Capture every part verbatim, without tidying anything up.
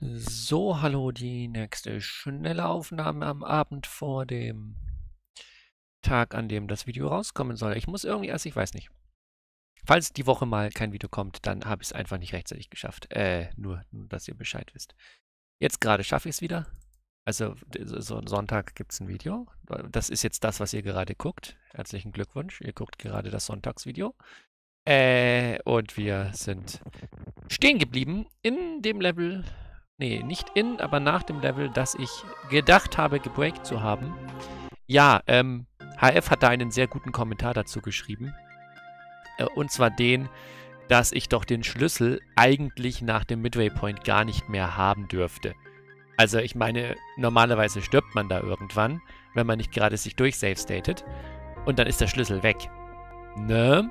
So, hallo, die nächste schnelle Aufnahme am Abend vor dem Tag, an dem das Video rauskommen soll. Ich muss irgendwie erst, ich weiß nicht. Falls die Woche mal kein Video kommt, dann habe ich es einfach nicht rechtzeitig geschafft. Äh, nur, nur, dass ihr Bescheid wisst. Jetzt gerade schaffe ich es wieder. Also, so Sonntag gibt es ein Video. Das ist jetzt das, was ihr gerade guckt. Herzlichen Glückwunsch. Ihr guckt gerade das Sonntagsvideo. Äh, und wir sind stehen geblieben in dem Level... Nee, nicht in, aber nach dem Level, das ich gedacht habe, gebreakt zu haben. Ja, ähm, H F hat da einen sehr guten Kommentar dazu geschrieben. Äh, und zwar den, dass ich doch den Schlüssel eigentlich nach dem Midway Point gar nicht mehr haben dürfte. Also ich meine, normalerweise stirbt man da irgendwann, wenn man nicht gerade sich durchsavestatet. Und dann ist der Schlüssel weg. Ne?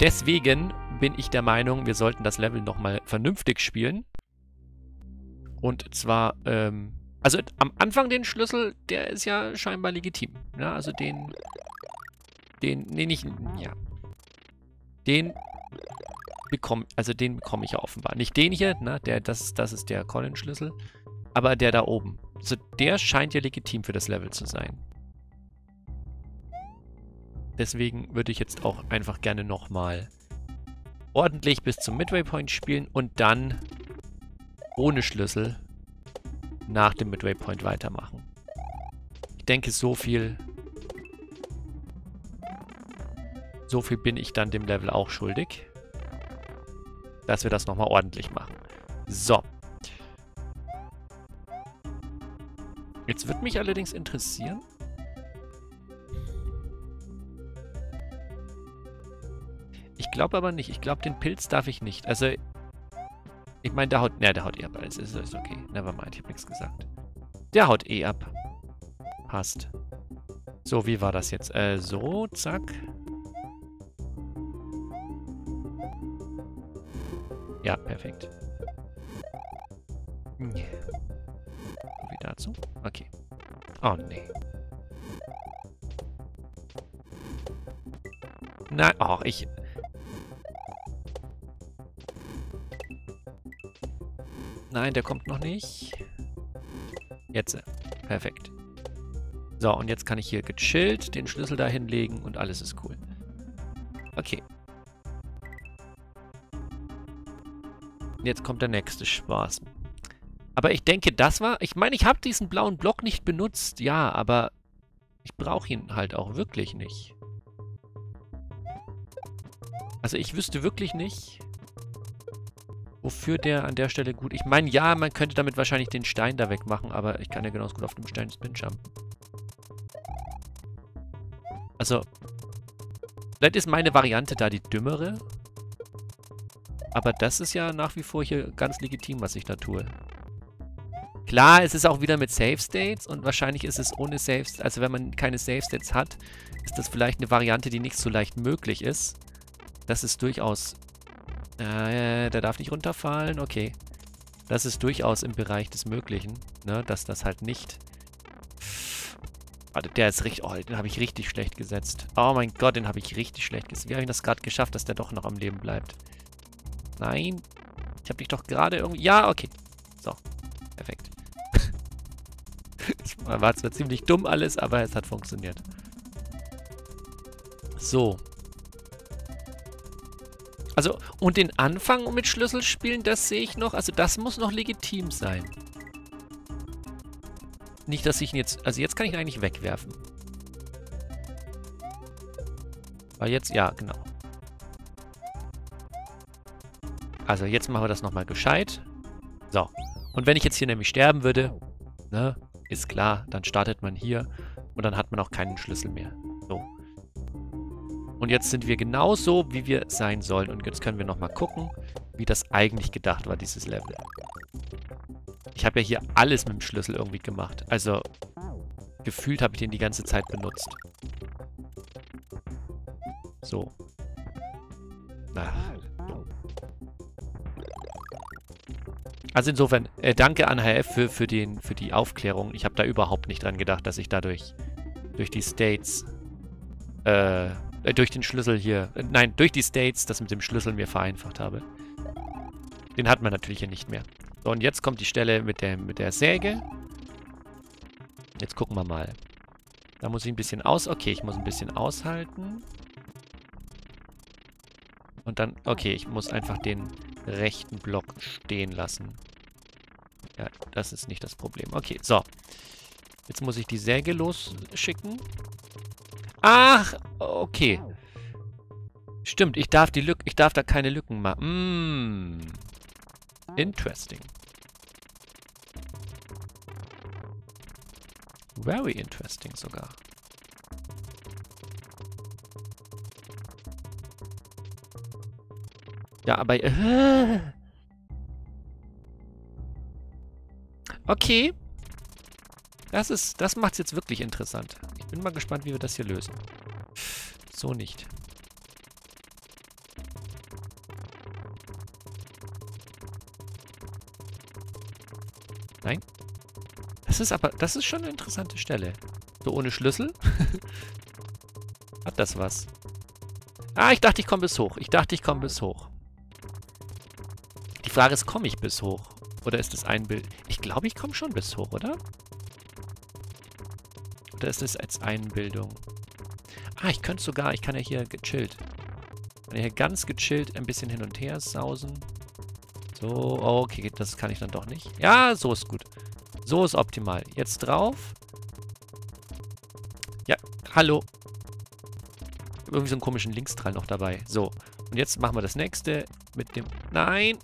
Deswegen bin ich der Meinung, wir sollten das Level nochmal vernünftig spielen. Und zwar, ähm, also am Anfang den Schlüssel, der ist ja scheinbar legitim. Ja, also den, den, nee, nicht, ja. Den bekomme, also den bekomme ich ja offenbar. Nicht den hier, ne, der, das, das ist der Colin-Schlüssel, aber der da oben. Also der scheint ja legitim für das Level zu sein. Deswegen würde ich jetzt auch einfach gerne nochmal ordentlich bis zum Midway Point spielen und dann... ohne Schlüssel nach dem Midway Point weitermachen. Ich denke, so viel so viel bin ich dann dem Level auch schuldig, dass wir das nochmal ordentlich machen. So. Jetzt wird mich allerdings interessieren, ich glaube aber nicht, ich glaube, den Pilz darf ich nicht, also ich meine, der haut... Ne, der haut eh ab. Alles ist, ist okay. Nevermind, ich hab nichts gesagt. Der haut eh ab. Passt. So, wie war das jetzt? Äh, so, zack. Ja, perfekt. Hm. So wie dazu? Okay. Oh, nee. Nein, oh, ich... Nein, der kommt noch nicht. Jetzt. Perfekt. So, und jetzt kann ich hier gechillt den Schlüssel da hinlegen und alles ist cool. Okay. Jetzt kommt der nächste Spaß. Aber ich denke, das war... Ich meine, ich habe diesen blauen Block nicht benutzt. Ja, aber ich brauche ihn halt auch wirklich nicht. Also ich wüsste wirklich nicht... wofür der an der Stelle gut... Ich meine, ja, man könnte damit wahrscheinlich den Stein da wegmachen, aber ich kann ja genauso gut auf dem Stein spinjumpen. Also, vielleicht ist meine Variante da die dümmere. Aber das ist ja nach wie vor hier ganz legitim, was ich da tue. Klar, es ist auch wieder mit Save States und wahrscheinlich ist es ohne Save... Also, wenn man keine Save States hat, ist das vielleicht eine Variante, die nicht so leicht möglich ist. Das ist durchaus... Äh, der darf nicht runterfallen, okay. Das ist durchaus im Bereich des Möglichen, ne, dass das halt nicht... Warte, der ist richtig... Oh, den habe ich richtig schlecht gesetzt. Oh mein Gott, den habe ich richtig schlecht gesetzt. Wie habe ich das gerade geschafft, dass der doch noch am Leben bleibt? Nein. Ich habe dich doch gerade irgendwie... Ja, okay. So, perfekt. War zwar ziemlich dumm alles, aber es hat funktioniert. So. Also, und den Anfang mit Schlüssel spielen, das sehe ich noch. Also, das muss noch legitim sein. Nicht, dass ich ihn jetzt... Also, jetzt kann ich ihn eigentlich wegwerfen. Aber jetzt... Ja, genau. Also, jetzt machen wir das nochmal gescheit. So. Und wenn ich jetzt hier nämlich sterben würde, ne, ist klar, dann startet man hier und dann hat man auch keinen Schlüssel mehr. So. Und jetzt sind wir genauso, wie wir sein sollen. Und jetzt können wir nochmal gucken, wie das eigentlich gedacht war, dieses Level. Ich habe ja hier alles mit dem Schlüssel irgendwie gemacht. Also, gefühlt habe ich den die ganze Zeit benutzt. So. Ach. Also insofern, äh, danke an H F für, für, den, für die Aufklärung. Ich habe da überhaupt nicht dran gedacht, dass ich dadurch durch die States... Äh... durch den Schlüssel hier, äh, nein, durch die States, das mit dem Schlüssel mir vereinfacht habe. Den hat man natürlich hier nicht mehr. So, und jetzt kommt die Stelle mit der, mit der Säge. Jetzt gucken wir mal. Da muss ich ein bisschen aus... Okay, ich muss ein bisschen aushalten. Und dann... Okay, ich muss einfach den rechten Block stehen lassen. Ja, das ist nicht das Problem. Okay, so. Jetzt muss ich die Säge losschicken. Ach, okay. Stimmt, ich darf die Lück, ich darf da keine Lücken machen. Mm. Interesting. Very interesting sogar. Ja, aber... Äh, okay. Das ist... Das macht's jetzt wirklich interessant. Ich bin mal gespannt, wie wir das hier lösen. So nicht. Nein. Das ist aber... Das ist schon eine interessante Stelle. So ohne Schlüssel. Hat das was? Ah, ich dachte, ich komme bis hoch. Ich dachte, ich komme bis hoch. Die Frage ist, komme ich bis hoch? Oder ist das ein Bild? Ich glaube, ich komme schon bis hoch, oder? Oder ist das als Einbildung? Ah, ich könnte sogar. Ich kann ja hier gechillt. Ich kann ja hier ganz gechillt ein bisschen hin und her sausen. So, okay, das kann ich dann doch nicht. Ja, so ist gut. So ist optimal. Jetzt drauf. Ja, hallo. Irgendwie so einen komischen Linkstrahl noch dabei. So, und jetzt machen wir das nächste mit dem... Nein!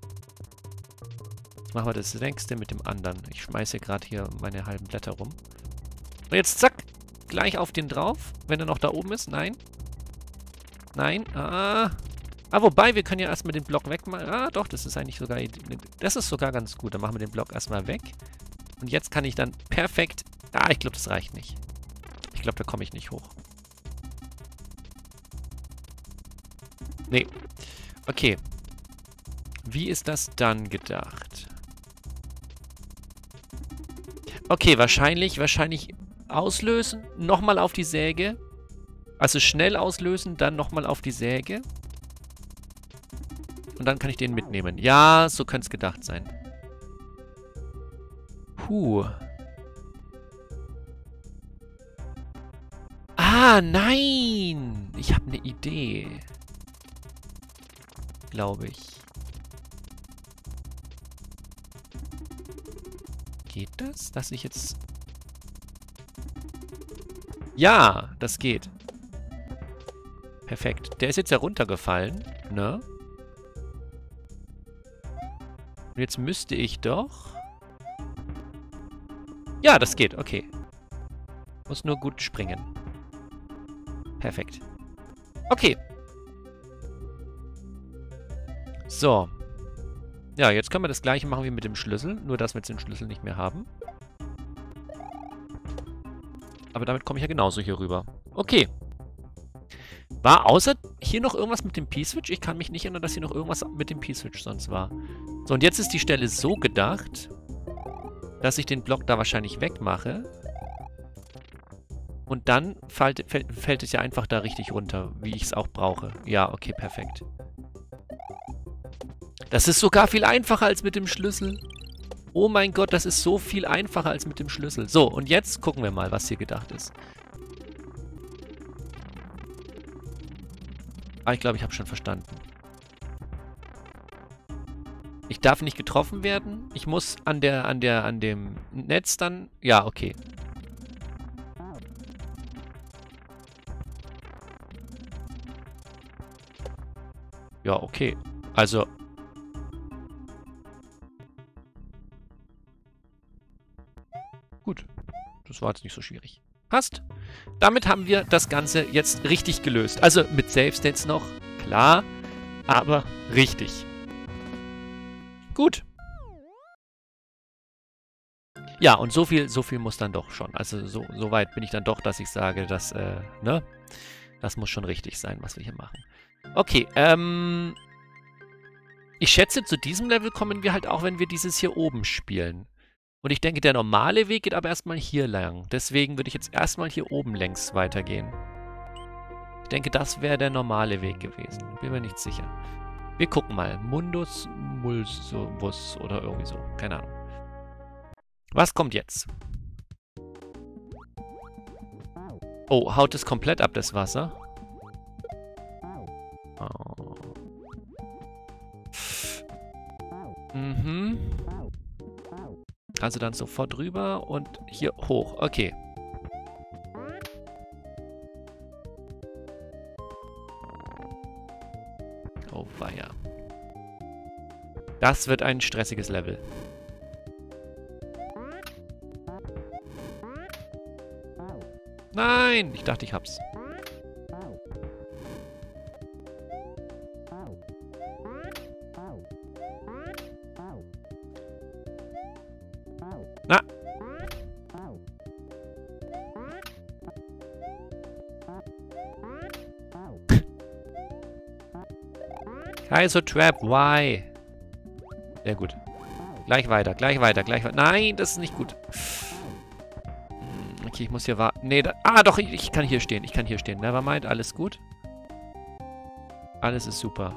Machen wir das nächste mit dem anderen. Ich schmeiße gerade hier meine halben Blätter rum. Und jetzt zack! Gleich auf den drauf, wenn er noch da oben ist. Nein. Nein. Ah. Ah, wobei, wir können ja erstmal den Block wegmachen. Ah, doch, das ist eigentlich sogar... Das ist sogar ganz gut. Dann machen wir den Block erstmal weg. Und jetzt kann ich dann perfekt... Ah, ich glaube, das reicht nicht. Ich glaube, da komme ich nicht hoch. Nee. Okay. Wie ist das dann gedacht? Okay, wahrscheinlich, wahrscheinlich auslösen, nochmal auf die Säge. Also schnell auslösen, dann nochmal auf die Säge. Und dann kann ich den mitnehmen. Ja, so könnte es gedacht sein. Puh. Ah, nein! Ich habe eine Idee. Glaube ich. Geht das? Dass ich jetzt... Ja, das geht. Perfekt. Der ist jetzt ja runtergefallen, ne? Und jetzt müsste ich doch... Ja, das geht, okay. Muss nur gut springen. Perfekt. Okay. So. Ja, jetzt können wir das gleiche machen wie mit dem Schlüssel. Nur, dass wir jetzt den Schlüssel nicht mehr haben. Aber damit komme ich ja genauso hier rüber. Okay. War außer hier noch irgendwas mit dem P-Switch? Ich kann mich nicht erinnern, dass hier noch irgendwas mit dem P-Switch sonst war. So, und jetzt ist die Stelle so gedacht, dass ich den Block da wahrscheinlich wegmache. Und dann fällt, fällt, fällt es ja einfach da richtig runter, wie ich es auch brauche. Ja, okay, perfekt. Das ist sogar viel einfacher als mit dem Schlüssel. Oh mein Gott, das ist so viel einfacher als mit dem Schlüssel. So, und jetzt gucken wir mal, was hier gedacht ist. Ah, ich glaube, ich habe schon verstanden. Ich darf nicht getroffen werden. Ich muss an der, an der, an dem Netz dann... Ja, okay. Ja, okay. Also... Gut, das war jetzt nicht so schwierig. Passt. Damit haben wir das Ganze jetzt richtig gelöst. Also mit Save-States noch, klar, aber richtig. Gut. Ja, und so viel, so viel muss dann doch schon. Also so, so weit bin ich dann doch, dass ich sage, dass, äh, ne? Das muss schon richtig sein, was wir hier machen. Okay, ähm... Ich schätze, zu diesem Level kommen wir halt auch, wenn wir dieses hier oben spielen. Und ich denke, der normale Weg geht aber erstmal hier lang. Deswegen würde ich jetzt erstmal hier oben längs weitergehen. Ich denke, das wäre der normale Weg gewesen. Bin mir nicht sicher. Wir gucken mal. Mundus Mulsovus oder irgendwie so. Keine Ahnung. Was kommt jetzt? Oh, haut es komplett ab, das Wasser. Oh. Mhm. Also dann sofort rüber und hier hoch. Okay. Oh, weia. Das wird ein stressiges Level. Nein! Ich dachte, ich hab's. Na! Kaiser Trap, why? Sehr gut. Gleich weiter, gleich weiter, gleich weiter. Nein, das ist nicht gut. Okay, ich muss hier warten. Nee, da, ah, doch, ich, ich kann hier stehen. Ich kann hier stehen. Nevermind, alles gut. Alles ist super.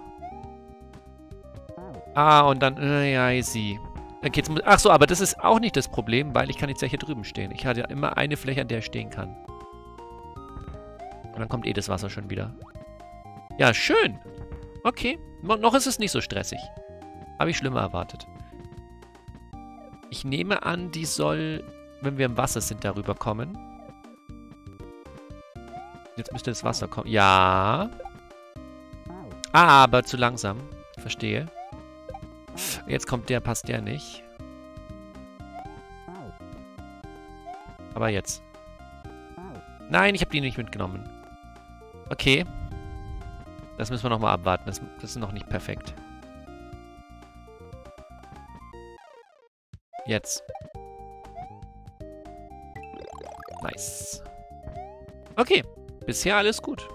Ah, und dann... Äh, ja, easy. Okay, jetzt muss, ach so, aber das ist auch nicht das Problem, weil ich kann jetzt ja hier drüben stehen. Ich hatte ja immer eine Fläche, an der ich stehen kann. Und dann kommt eh das Wasser schon wieder. Ja, schön. Okay. No, noch ist es nicht so stressig. Habe ich schlimmer erwartet. Ich nehme an, die soll... wenn wir im Wasser sind, darüber kommen. Jetzt müsste das Wasser kommen. Ja. Aber zu langsam. Verstehe. Jetzt kommt der, passt der nicht. Aber jetzt. Nein, ich habe die nicht mitgenommen. Okay. Das müssen wir nochmal abwarten. Das, das ist noch nicht perfekt. Jetzt. Nice. Okay, bisher alles gut.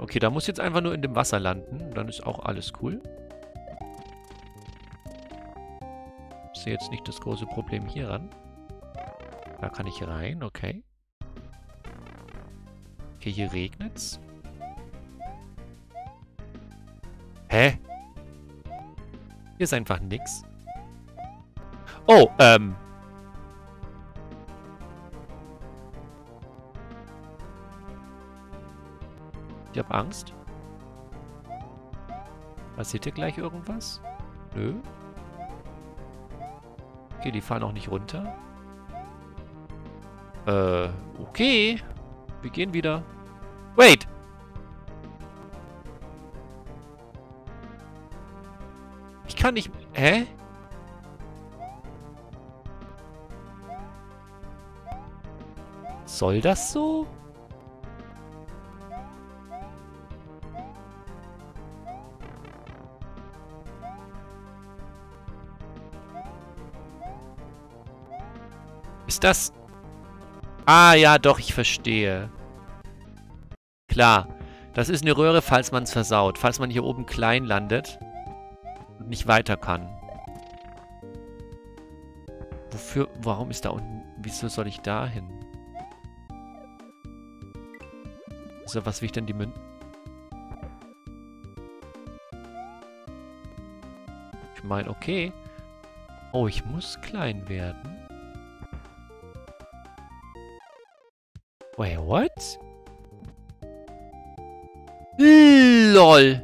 Okay, da muss jetzt einfach nur in dem Wasser landen. Dann ist auch alles cool. Ich sehe jetzt nicht das große Problem hier ran. Da kann ich rein, okay. Okay, hier regnet's. Hä? Hier ist einfach nichts. Oh, ähm. Ich hab Angst. Passiert hier gleich irgendwas? Nö. Okay, die fahren auch nicht runter. Äh, okay. Wir gehen wieder. Wait! Ich kann nicht... Hä? Soll das so? Ist das... Ah ja, doch, ich verstehe. Klar, das ist eine Röhre, falls man es versaut. Falls man hier oben klein landet und nicht weiter kann. Wofür... Warum ist da unten... Wieso soll ich da hin? Also, was will ich denn die Münzen? Ich meine, okay. Oh, ich muss klein werden. Wait, what? LOL!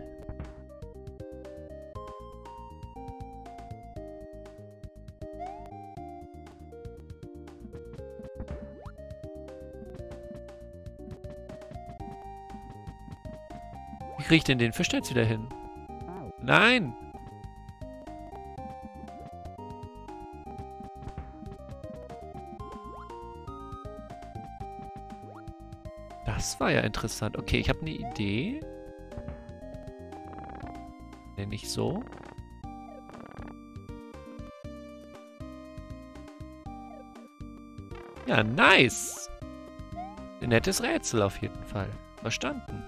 Wie krieg ich denn den Fisch jetzt wieder hin? Nein! Das war ja interessant. Okay, ich habe eine Idee. Nenne ich so. Ja, nice. Ein nettes Rätsel auf jeden Fall. Verstanden.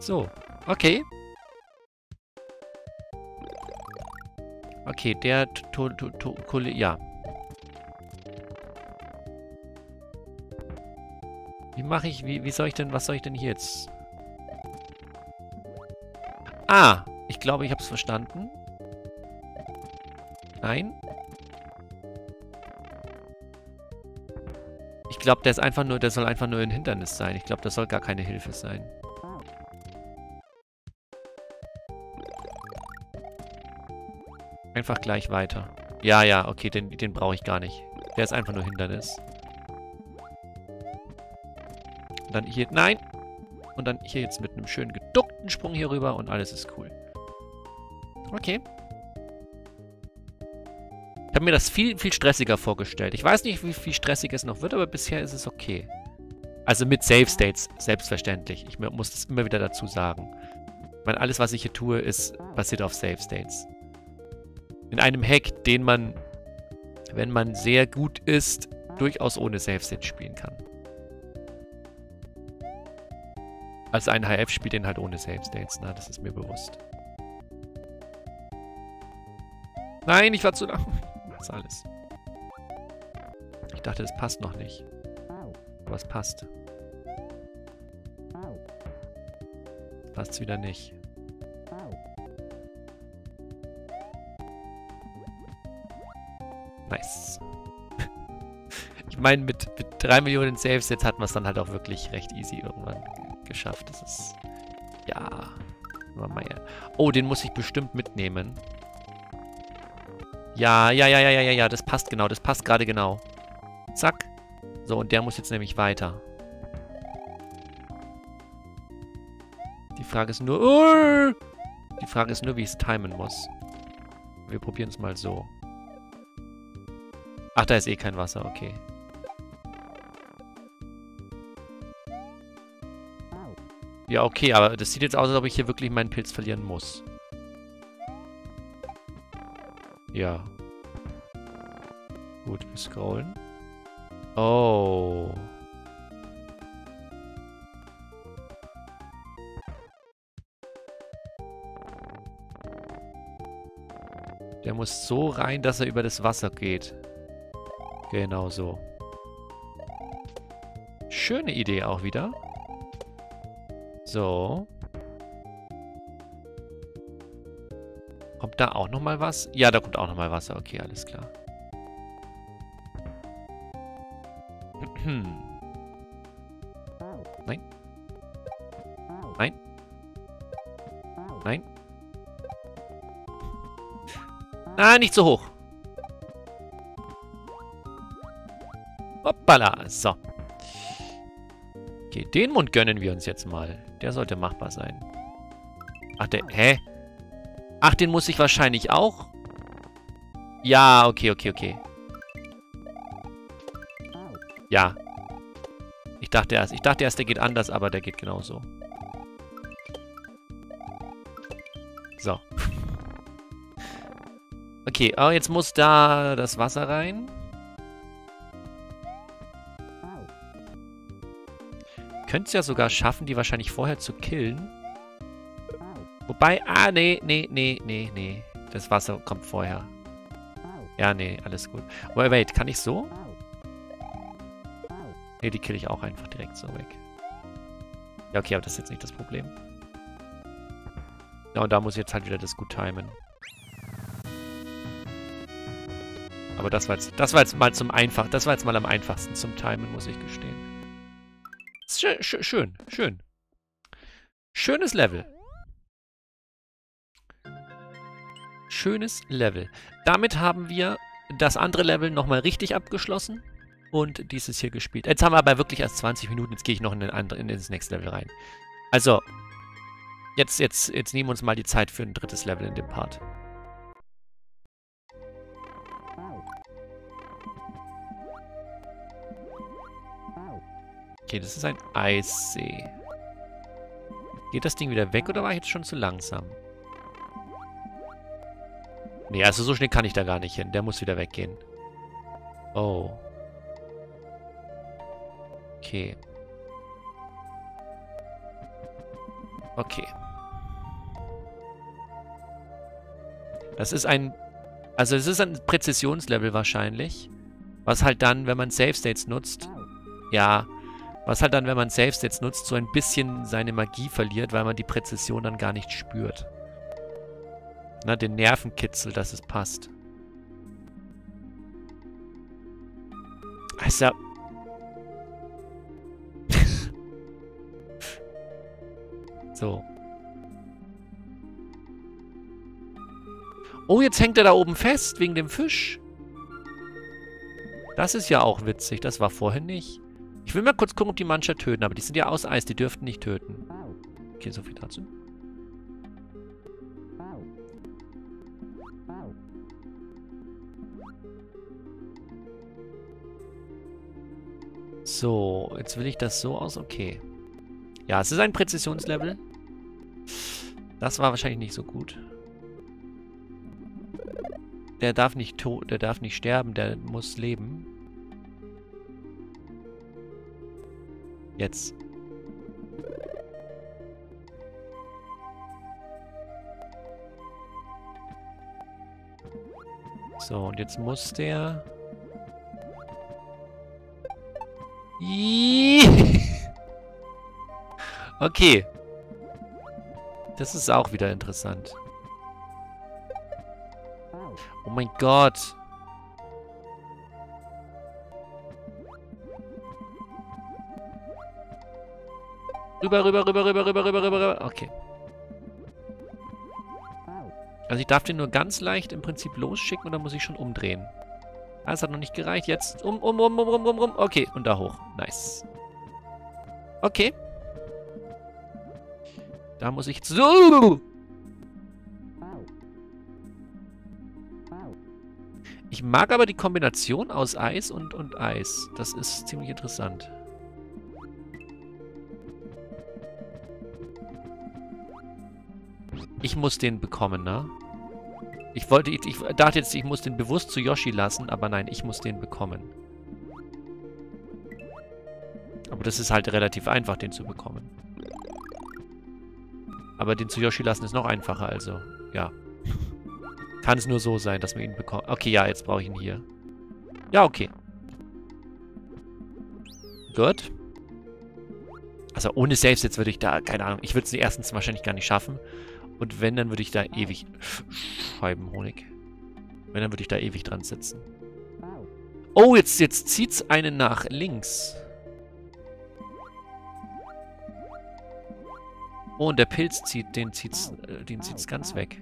So, okay. Okay, der... To, to, to, Kolle, ja. Wie mache ich, wie, wie soll ich denn, was soll ich denn hier jetzt? Ah, ich glaube, ich habe es verstanden. Nein. Ich glaube, der ist einfach nur, der soll einfach nur ein Hindernis sein. Ich glaube, das soll gar keine Hilfe sein. Einfach gleich weiter. Ja, ja, okay, den, den brauche ich gar nicht. Der ist einfach nur Hindernis. Und dann hier, nein! Und dann hier jetzt mit einem schönen geduckten Sprung hier rüber und alles ist cool. Okay. Ich habe mir das viel, viel stressiger vorgestellt. Ich weiß nicht, wie viel stressig es noch wird, aber bisher ist es okay. Also mit Save States, selbstverständlich. Ich muss das immer wieder dazu sagen. Ich meine, alles, was ich hier tue, ist basiert auf Save States. In einem Hack, den man, wenn man sehr gut ist, durchaus ohne Save State spielen kann. Also ein H F spielt den halt ohne Save States, na, das ist mir bewusst. Nein, ich war zu lang. Das ist alles. Ich dachte, das passt noch nicht. Aber es passt. Passt wieder nicht. Nice. Ich meine, mit, mit drei Millionen Saves jetzt hat man es dann halt auch wirklich recht easy irgendwann geschafft. Das ist... Ja. Oh, den muss ich bestimmt mitnehmen. Ja, ja, ja, ja, ja, ja, ja, das passt genau. Das passt gerade genau. Zack. So, und der muss jetzt nämlich weiter. Die Frage ist nur... Uh, die Frage ist nur, wie ich es timen muss. Wir probieren es mal so. Ach, da ist eh kein Wasser, okay. Ja, okay, aber das sieht jetzt aus, als ob ich hier wirklich meinen Pilz verlieren muss. Ja. Gut, wir scrollen. Oh. Der muss so rein, dass er über das Wasser geht. Genau so. Schöne Idee auch wieder. So. Kommt da auch nochmal was? Ja, da kommt auch nochmal Wasser. Okay, alles klar. Nein. Nein. Nein. Ah, nicht so hoch. Hoppala, so. Okay, den Mund gönnen wir uns jetzt mal. Der sollte machbar sein. Ach, der... Hä? Ach, den muss ich wahrscheinlich auch? Ja, okay, okay, okay. Ja. Ich dachte erst, ich dachte erst, der geht anders, aber der geht genauso. So. Okay, oh, jetzt muss da das Wasser rein. Könnte es ja sogar schaffen, die wahrscheinlich vorher zu killen. Wobei, ah, nee, nee, nee, nee, nee. Das Wasser kommt vorher. Ja, nee, alles gut. Wait, wait, kann ich so? Nee, die kill ich auch einfach direkt so weg. Ja, okay, aber das ist jetzt nicht das Problem. Ja, und da muss ich jetzt halt wieder das gut timen. Aber das war jetzt, das war jetzt mal zum einfach, das war jetzt mal am einfachsten zum Timen, muss ich gestehen. Schön, schön, schön. Schönes Level. Schönes Level. Damit haben wir das andere Level nochmal richtig abgeschlossen und dieses hier gespielt. Jetzt haben wir aber wirklich erst zwanzig Minuten. Jetzt gehe ich noch in den andere, in das nächste Level rein. Also, jetzt, jetzt, jetzt nehmen wir uns mal die Zeit für ein drittes Level in dem Part. Okay, das ist ein Eissee. Geht das Ding wieder weg oder war ich jetzt schon zu langsam? Nee, also so schnell kann ich da gar nicht hin. Der muss wieder weggehen. Oh. Okay. Okay. Das ist ein... Also es ist ein Präzisionslevel wahrscheinlich. Was halt dann, wenn man Save States nutzt... Ja... Was halt dann, wenn man Safe States nutzt, so ein bisschen seine Magie verliert, weil man die Präzision dann gar nicht spürt. Na, den Nervenkitzel, dass es passt. Also... so. Oh, jetzt hängt er da oben fest, wegen dem Fisch. Das ist ja auch witzig, das war vorhin nicht. Ich will mal kurz gucken, ob die Mannschaft töten, aber die sind ja aus Eis, die dürften nicht töten. Okay, so viel dazu. So, jetzt will ich das so aus, okay. Ja, es ist ein Präzisionslevel. Das war wahrscheinlich nicht so gut. Der darf nicht tot, der darf nicht sterben, der muss leben. Jetzt. So, und jetzt muss der... Okay. Das ist auch wieder interessant. Oh mein Gott. Rüber, rüber, rüber, rüber, rüber, rüber, rüber, rüber. Okay. Also ich darf den nur ganz leicht im Prinzip losschicken und dann muss ich schon umdrehen. Ah, es hat noch nicht gereicht. Jetzt um, um, um, um, um, um, um. Okay, und da hoch. Nice. Okay. Da muss ich... So! Ich mag aber die Kombination aus Eis und, und Eis. Das ist ziemlich interessant. Ich muss den bekommen, ne? Ich wollte, ich, ich dachte jetzt, ich muss den bewusst zu Yoshi lassen, aber nein, ich muss den bekommen. Aber das ist halt relativ einfach, den zu bekommen. Aber den zu Yoshi lassen ist noch einfacher, also, ja. Kann es nur so sein, dass man ihn bekommt. Okay, ja, jetzt brauche ich ihn hier. Ja, okay. Gut. Also ohne Saves jetzt würde ich da, keine Ahnung, ich würde es erstens wahrscheinlich gar nicht schaffen. Und wenn, dann würde ich da ewig... Scheibenhonig. Wenn, dann würde ich da ewig dran sitzen. Oh, jetzt, jetzt zieht's einen nach links. Oh, und der Pilz zieht, den zieht's, äh, den zieht's ganz weg.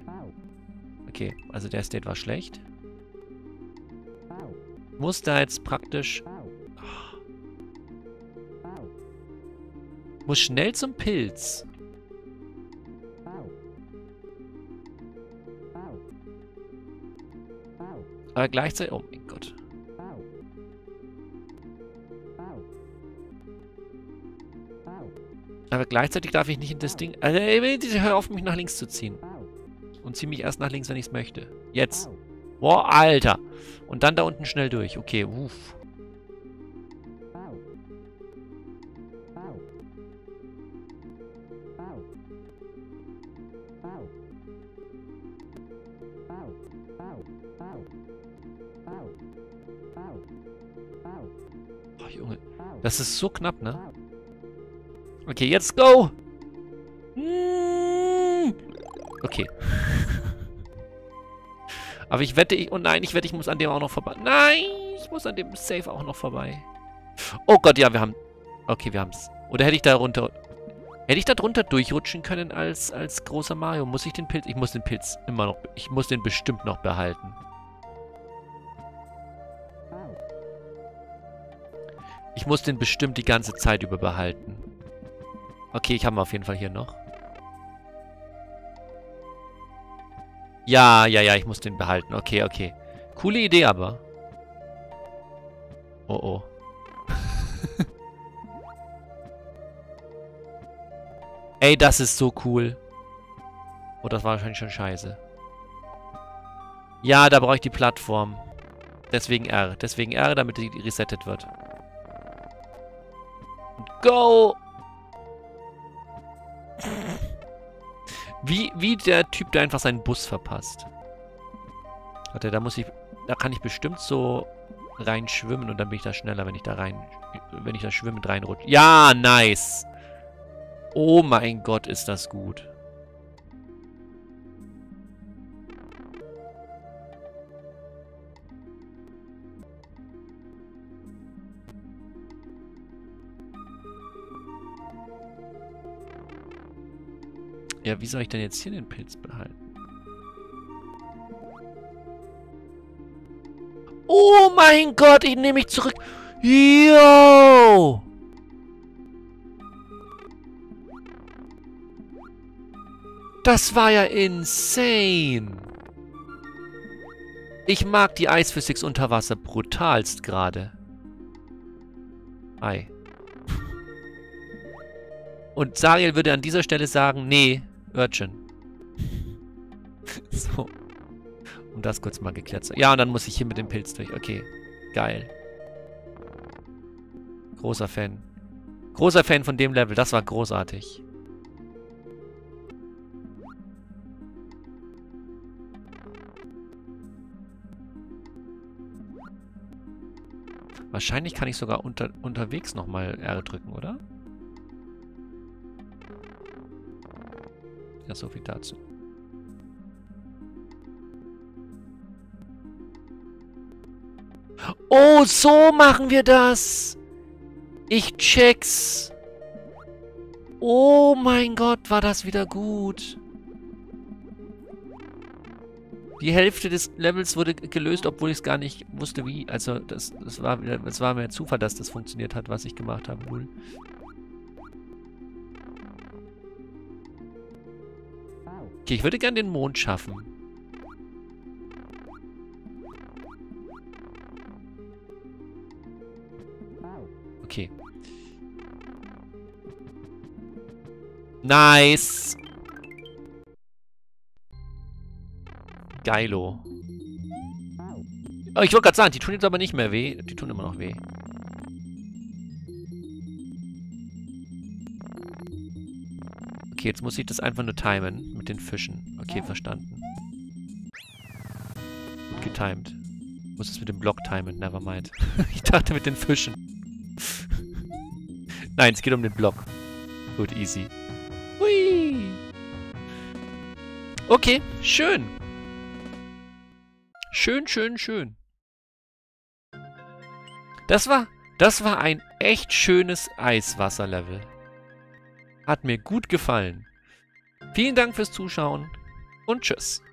Okay, also der State war schlecht. Muss da jetzt praktisch... Oh. Muss schnell zum Pilz. Aber gleichzeitig... Oh mein Gott. Aber gleichzeitig darf ich nicht in das Ding... Also, hör auf, mich nach links zu ziehen. Und zieh mich erst nach links, wenn ich es möchte. Jetzt. Boah, Alter. Und dann da unten schnell durch. Okay, uff. Oh, Junge. Das ist so knapp, ne? Okay, jetzt go! Okay. Aber ich wette, ich... Oh nein, ich wette, ich muss an dem auch noch vorbei. Nein! Ich muss an dem Safe auch noch vorbei. Oh Gott, ja, wir haben... Okay, wir haben's. Oder hätte ich da runter... Hätte ich da drunter durchrutschen können als, als großer Mario? Muss ich den Pilz... Ich muss den Pilz immer noch... Ich muss den bestimmt noch behalten. Ich muss den bestimmt die ganze Zeit über behalten. Okay, ich habe ihn auf jeden Fall hier noch. Ja, ja, ja, ich muss den behalten. Okay, okay. Coole Idee aber. Oh, oh. Ey, das ist so cool. Oh, das war wahrscheinlich schon scheiße. Ja, da brauche ich die Plattform. Deswegen R. Deswegen R, damit die resettet wird. Und go! Wie, wie der Typ, der einfach seinen Bus verpasst. Warte, da muss ich... Da kann ich bestimmt so reinschwimmen und dann bin ich da schneller, wenn ich da rein, wenn ich da schwimmend reinrutsche. Ja, nice! Oh mein Gott, ist das gut. Ja, wie soll ich denn jetzt hier den Pilz behalten? Oh mein Gott, ich nehme mich zurück. Yo! Das war ja insane. Ich mag die Eisphysik unter Wasser brutalst gerade. Ei. Und Sariel würde an dieser Stelle sagen, nee, Urchin. So. Um das kurz mal geklärt zu. Ja, und dann muss ich hier mit dem Pilz durch. Okay. Geil. Großer Fan. Großer Fan von dem Level. Das war großartig. Wahrscheinlich kann ich sogar unter, unterwegs nochmal R drücken, oder? Ja, so viel dazu. Oh, so machen wir das. Ich check's. Oh mein Gott, war das wieder gut. Die Hälfte des Levels wurde gelöst, obwohl ich es gar nicht wusste, wie. Also, das, das, war, das war mehr Zufall, dass das funktioniert hat, was ich gemacht habe. Null. Okay, ich würde gerne den Mond schaffen. Okay. Nice. Geilo. Oh, ich wollte gerade sagen, die tun jetzt aber nicht mehr weh. Die tun immer noch weh. Okay, jetzt muss ich das einfach nur timen mit den Fischen. Okay, verstanden. Gut getimed. Ich muss es mit dem Block timen, nevermind. Ich dachte mit den Fischen. Nein, es geht um den Block. Gut, easy. Hui! Okay, schön. Schön, schön, schön. Das war, das war ein echt schönes Eiswasserlevel. Hat mir gut gefallen. Vielen Dank fürs Zuschauen und tschüss.